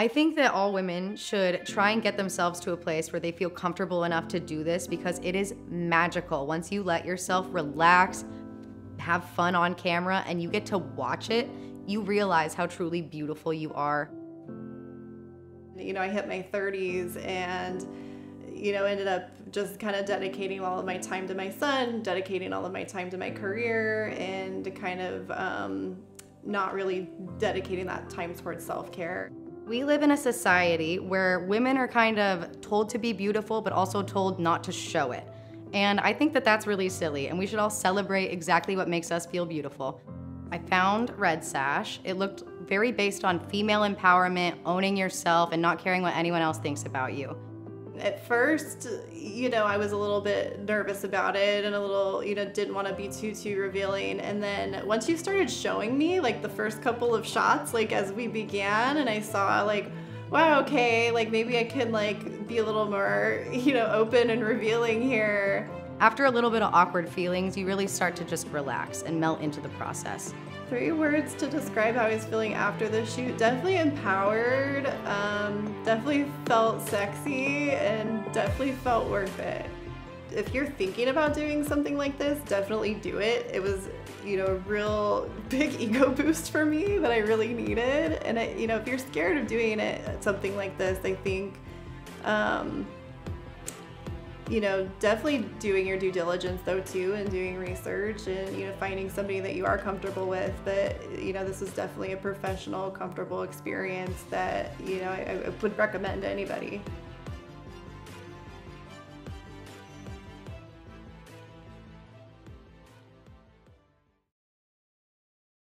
I think that all women should try and get themselves to a place where they feel comfortable enough to do this, because it is magical. Once you let yourself relax, have fun on camera, and you get to watch it, you realize how truly beautiful you are. You know, I hit my 30s and, you know, ended up just kind of dedicating all of my time to my son, dedicating all of my time to my career, and kind of not really dedicating that time towards self-care. We live in a society where women are kind of told to be beautiful, but also told not to show it. And I think that that's really silly, and we should all celebrate exactly what makes us feel beautiful. I found Red Sash. It looked very based on female empowerment, owning yourself, and not caring what anyone else thinks about you. At first, you know, I was a little bit nervous about it and a little, you know, didn't want to be too revealing. And then once you started showing me, like, the first couple of shots, like, as we began, and I saw, like, wow, okay, like, maybe I can, like, be a little more, you know, open and revealing here. After a little bit of awkward feelings, you really start to just relax and melt into the process. 3 words to describe how I was feeling after the shoot: definitely empowered, definitely felt sexy, and definitely felt worth it. If you're thinking about doing something like this, definitely do it. It was, you know, a real big ego boost for me that I really needed. And I, you know, if you're scared of doing it, something like this, I think, you know, definitely doing your due diligence though too, and doing research, and, you know, finding somebody that you are comfortable with. But, you know, this is definitely a professional, comfortable experience that, you know, I would recommend to anybody.